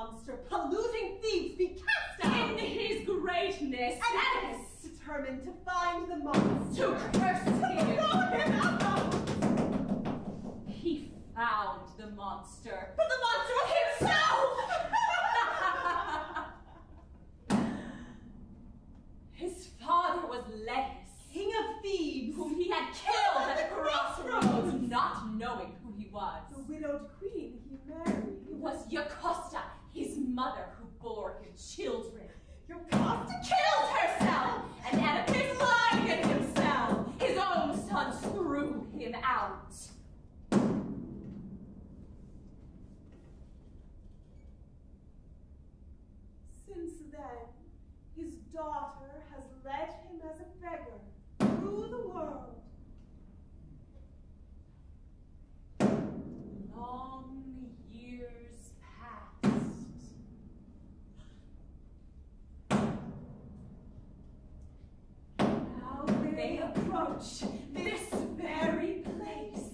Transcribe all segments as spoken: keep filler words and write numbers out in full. monster, polluting Thebes, be cast out! In his greatness! And Oedipus, determined to find the monster! To curse him! To him out! He found the monster! But the monster was himself! His father was Laius, king of Thebes, whom he had killed at the crossroads, not knowing who he was. The widowed queen he married was Eucosta, his mother, who bore him children. Eucosta killed herself, and Oedipus lied against himself. His own son threw him out. Since then, his daughter has led him as a beggar through the world. Long years passed. Now they approach this very place.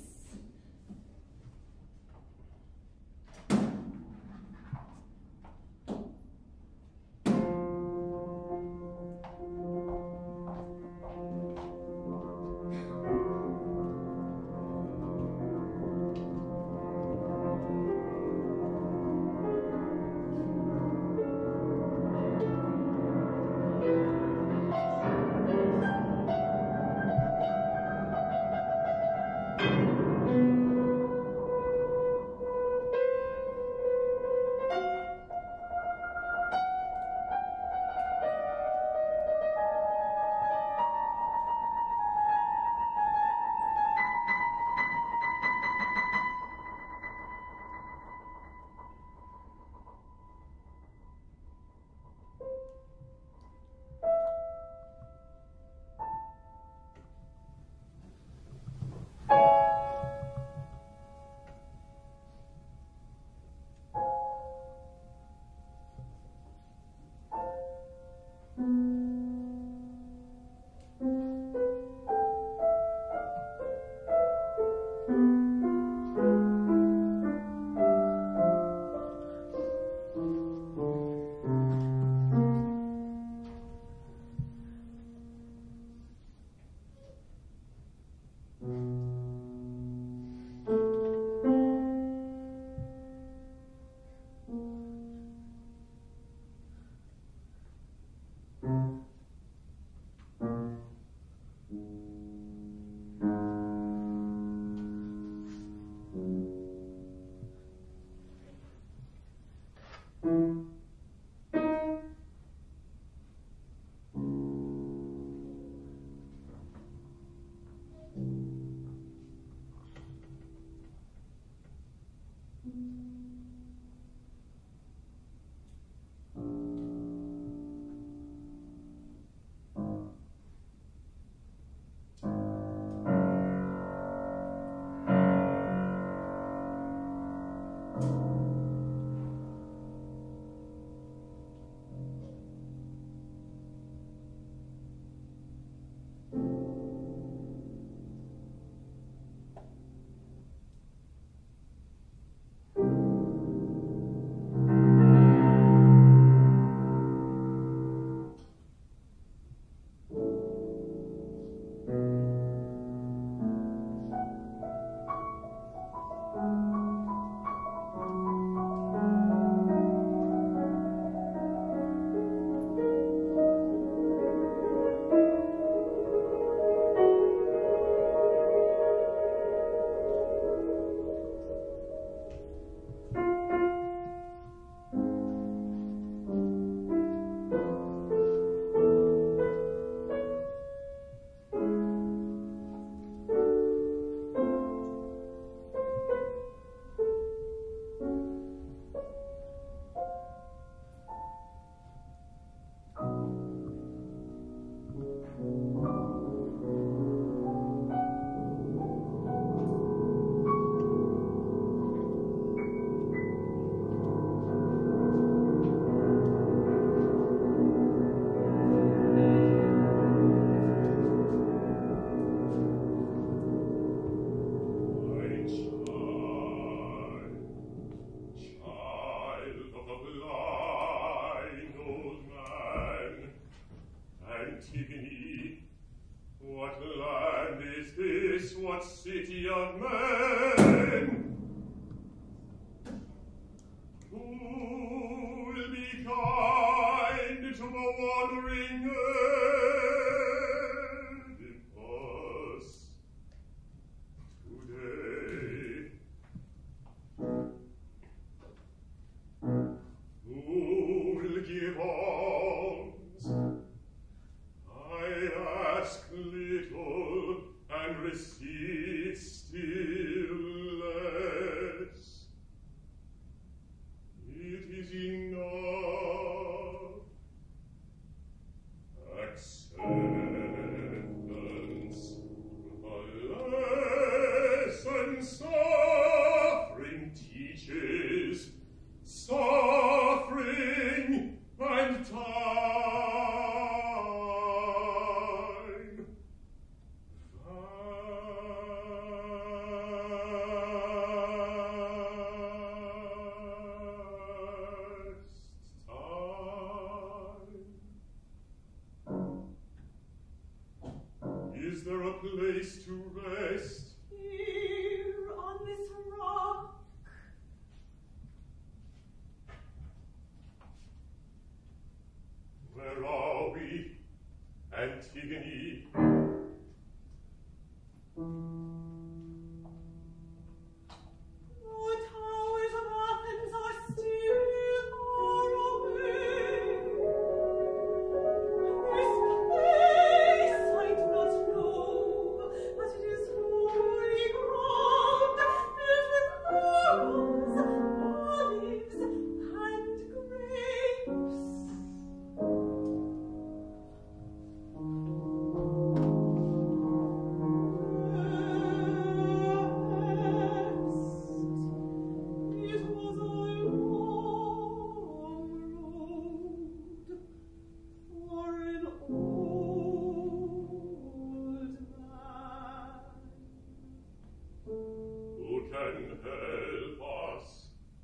wandering Oedipus today. Who will give alms? I ask little and receive still less. It is enough. Acceptance, the lesson suffering teaches, suffering and time. Is there a place to rest? Here on this rock. Where are we, Antigone? The towers of Athens are still far away. This place I do not know, but it is holy ground, filled with laurels, olives, and grapes. It was a long road for an old man. Who can help us?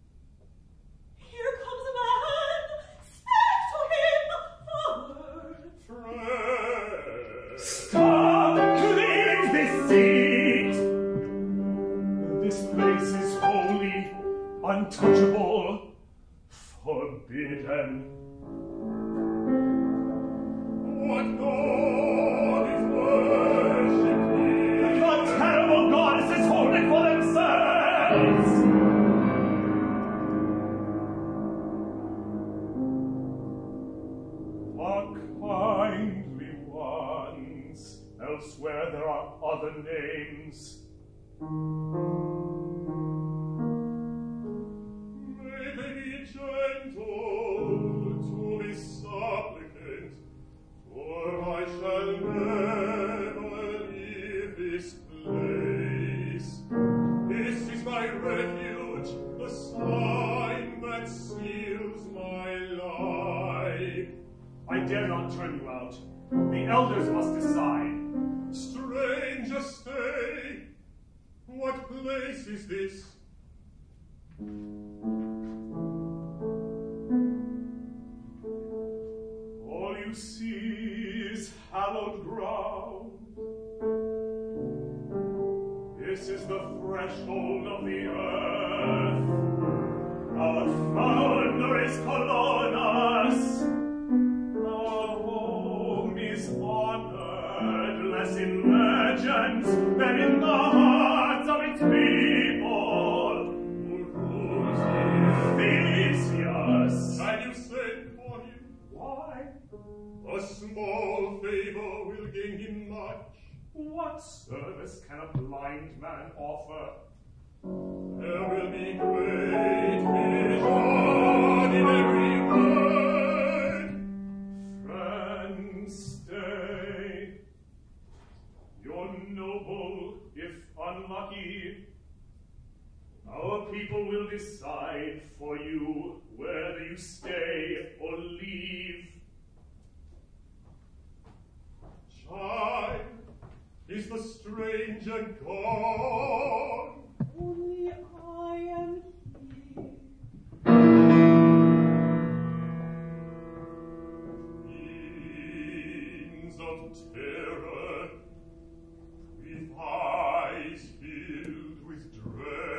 Here comes a man. Speak to him, Father. Friend. Stop! Leave this seat! This place is holy, untouchable, forbidden. What God is worshipped here? The terrible goddesses hold it for themselves! Are kindly ones, elsewhere there are other names. May they be gentle to this supplicant, for I shall never leave this place. This is my refuge, the sign that seals my life. I dare not turn you out. The elders must decide. Stranger, stay. What place is this? All you see is hallowed ground. This is the threshold of the earth. Our founder is Colonus. Our home is honored less in legends than in the hearts of its people. Who rules here? Theseus! And you send for him? Why? A small favor will gain him much. What service can a blind man offer? There will be great vision in every word. Friend, stay. You're noble, if unlucky. Our people will decide for you whether you stay or leave. Child, is the stranger gone? Only I am here. Scenes of terror, with eyes filled with dread.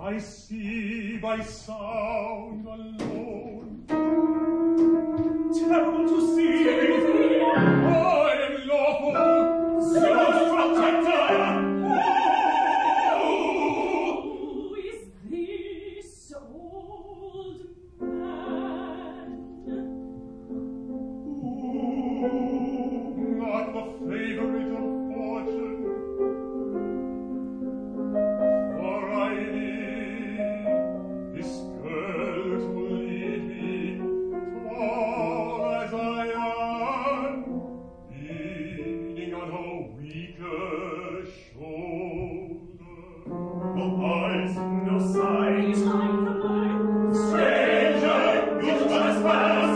I see by sound alone Well,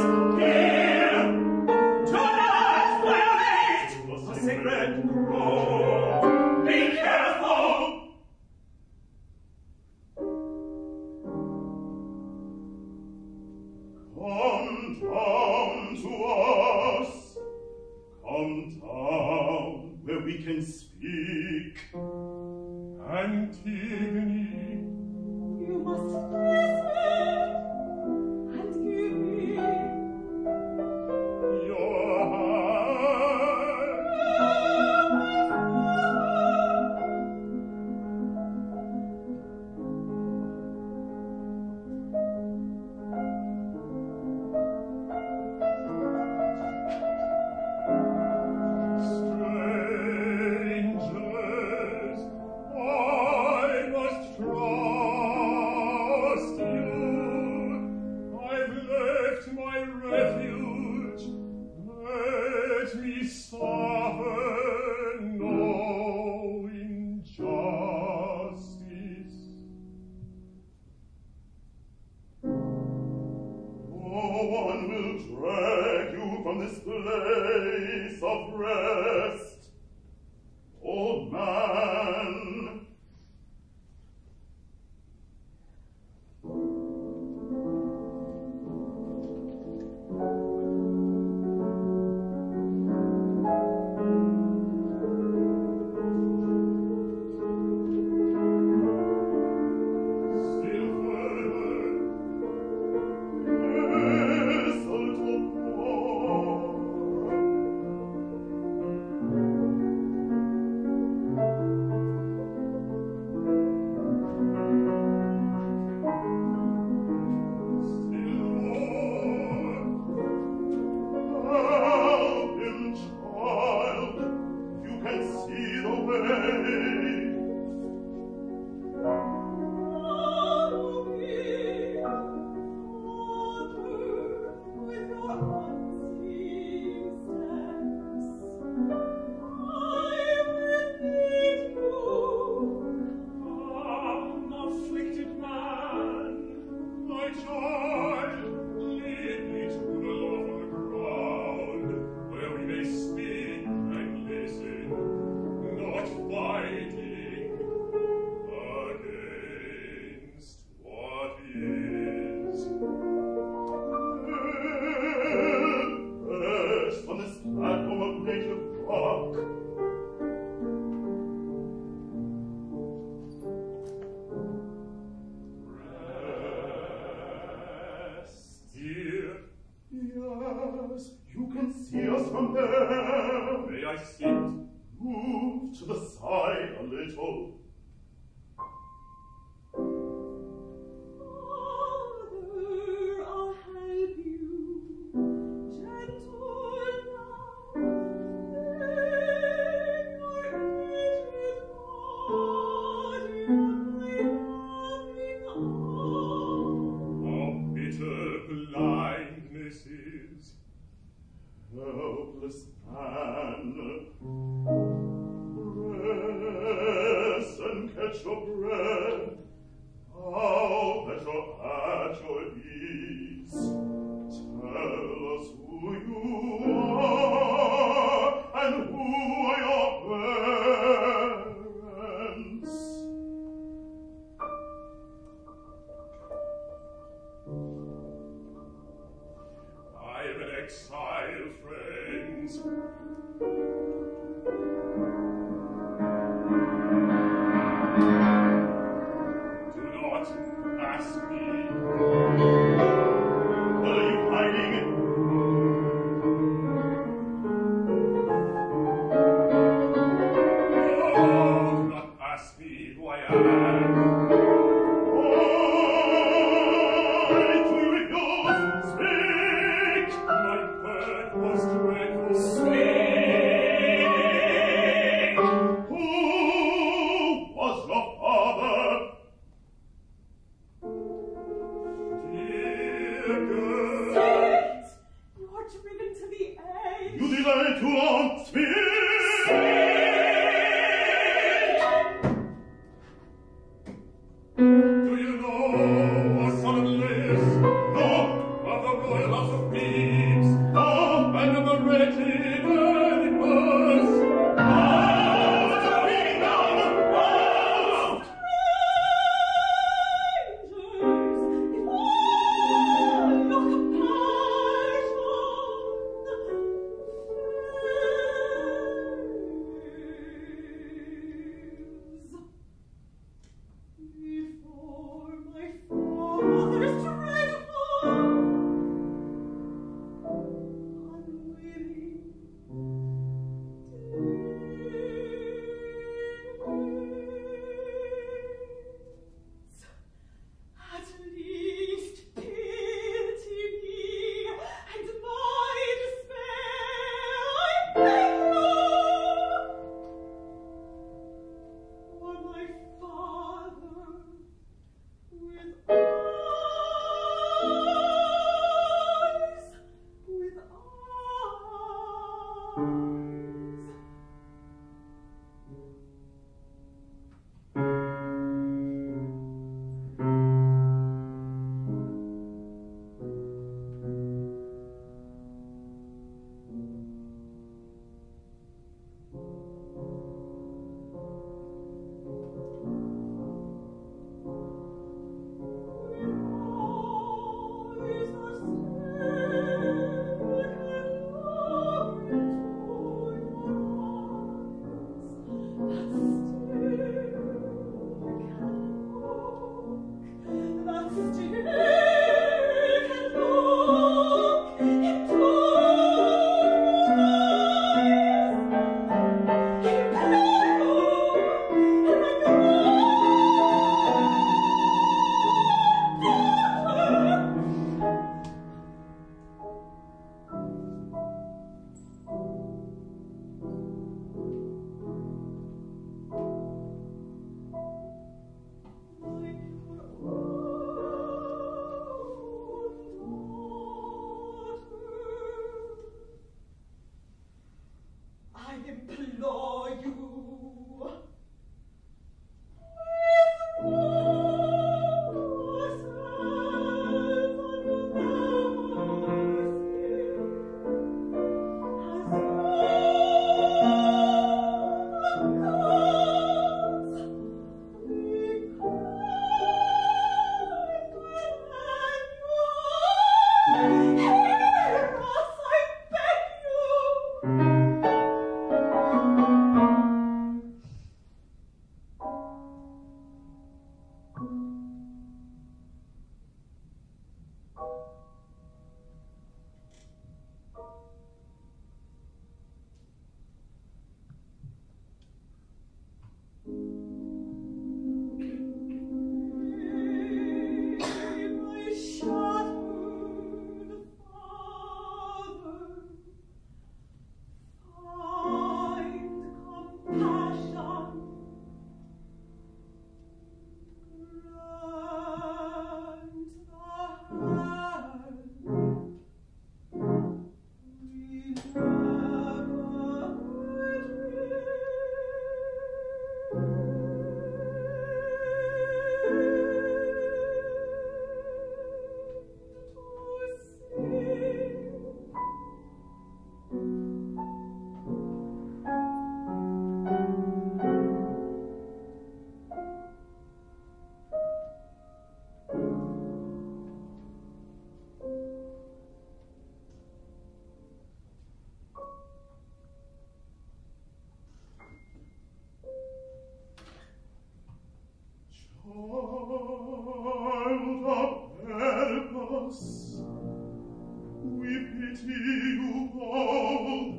we pity you all.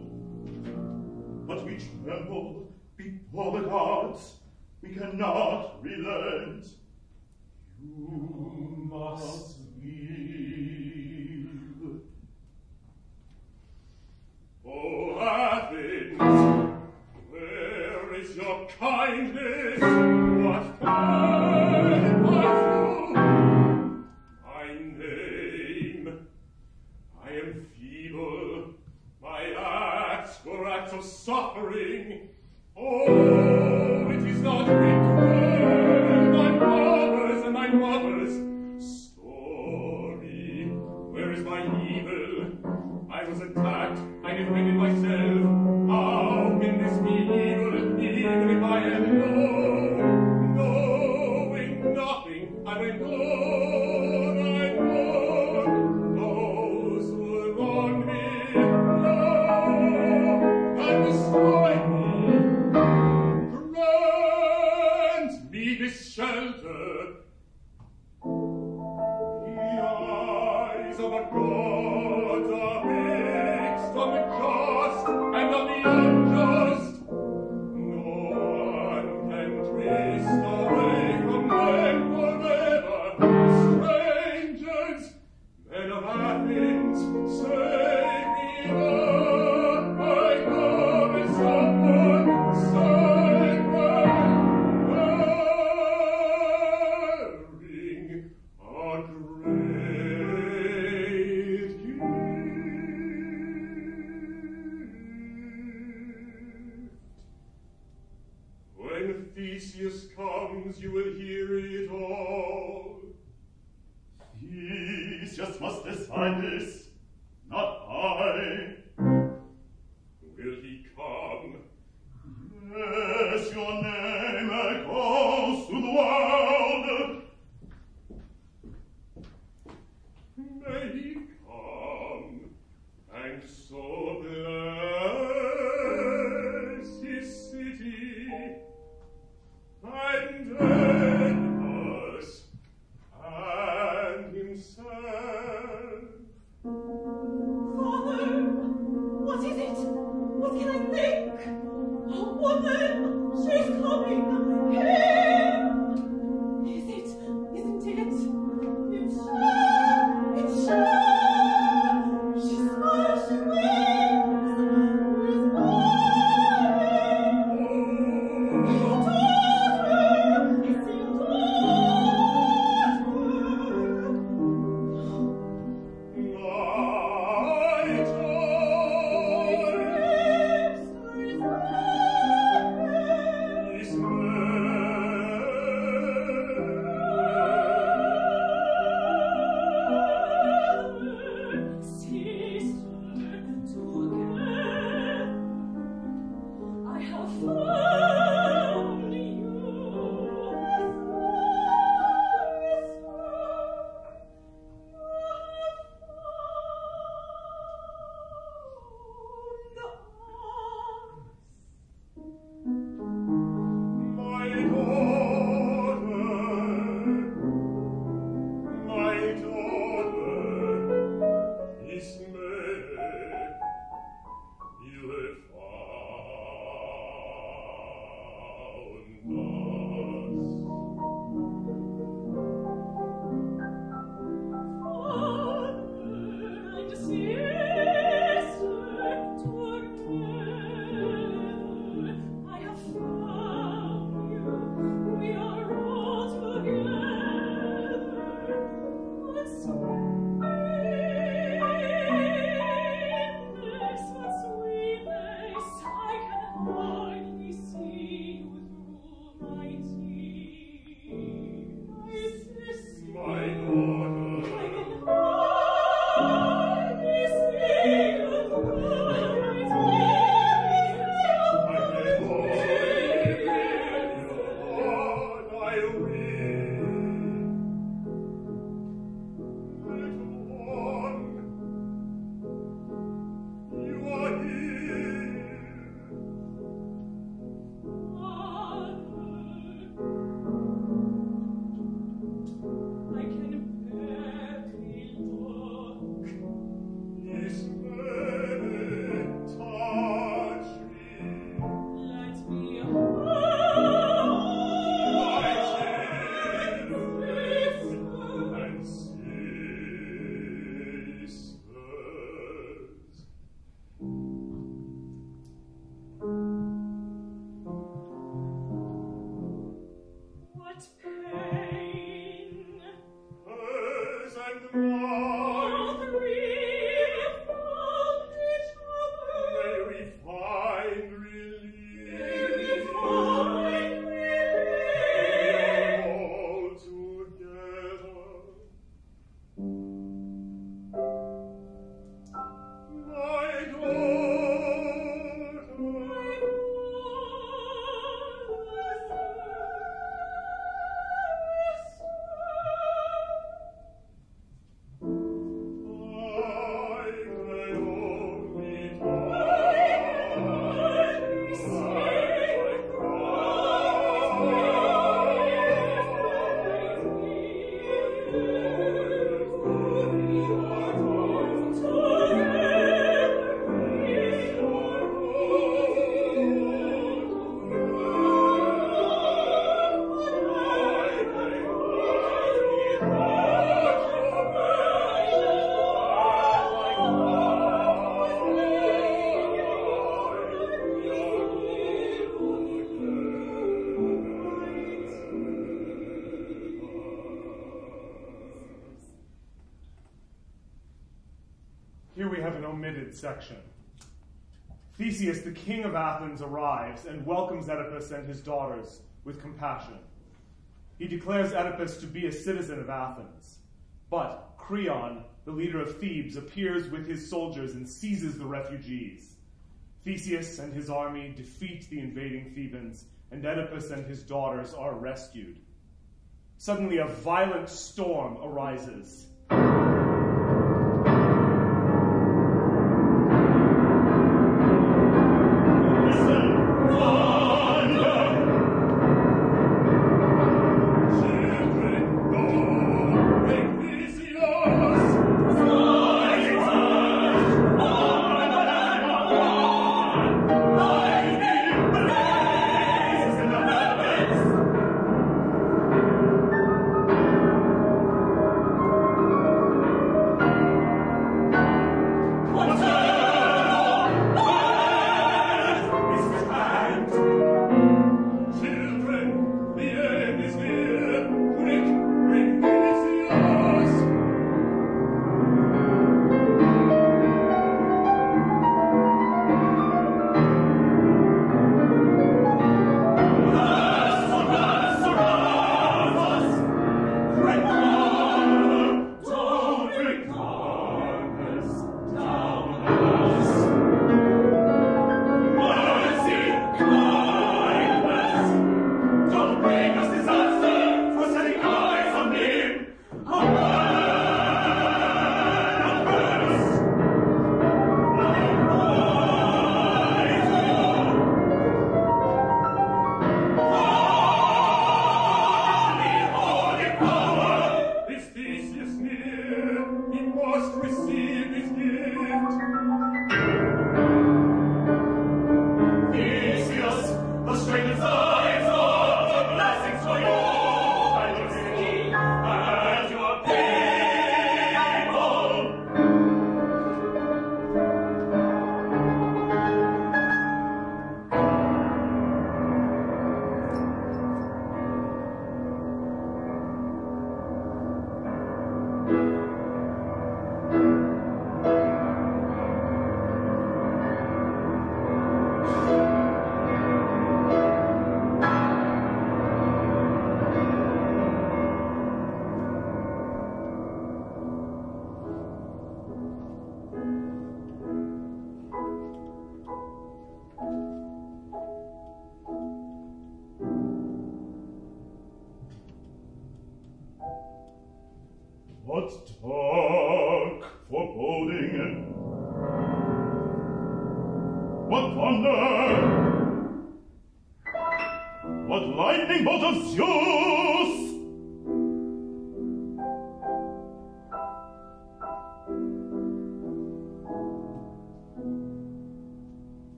But we tremble before the gods. We cannot relent. You must leave. Oh, Athens, where is your kindness? What kind was you? My name. I am feeble. My acts were acts of suffering. Oh, it is not returned, my fathers and my mothers. Sorry, where is my evil? I was attacked, I defended myself. How can this be evil, even if I am known? Knowing nothing, I went on, I won. Those who wronged me, love, and destroyed me. Shelter the eyes of a god are fixed on the just and on the unjust. No one can trace the way from men forever. Strangers, men of Athens, save me Lord, my God is upon someone. Theseus comes, you will hear it all. Theseus must decide this, not I. Will he come? Yes, your name echoes to the world. May he come, and so bless his city. And end her Here we have an omitted section. Theseus, the king of Athens, arrives and welcomes Oedipus and his daughters with compassion. He declares Oedipus to be a citizen of Athens. But Creon, the leader of Thebes, appears with his soldiers and seizes the refugees. Theseus and his army defeat the invading Thebans, and Oedipus and his daughters are rescued. Suddenly, a violent storm arises.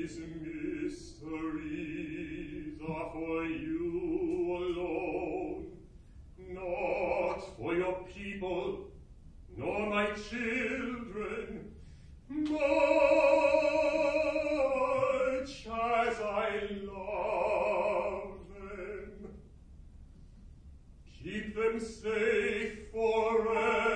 these mysteries are for you alone, not for your people, nor my children, much as I love them. Keep them safe forever.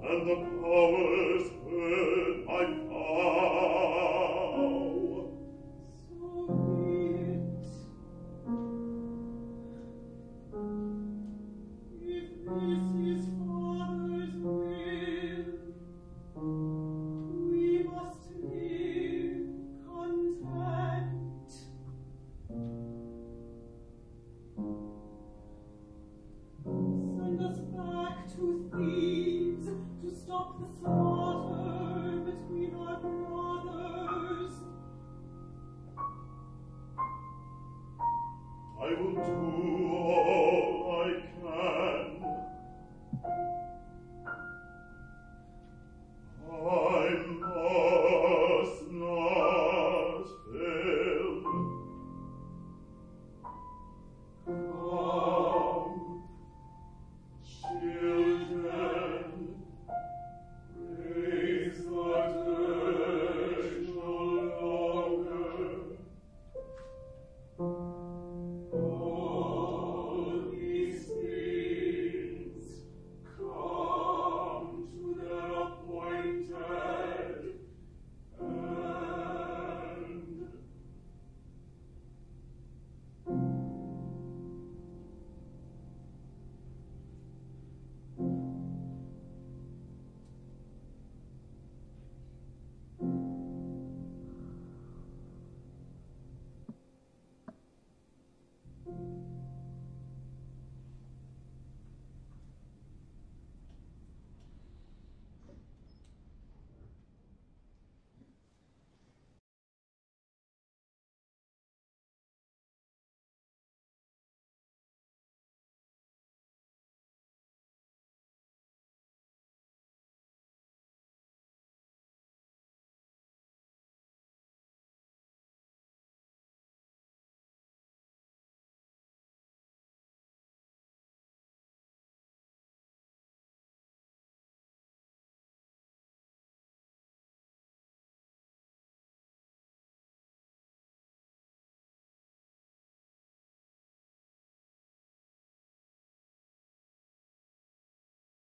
And the powers heard my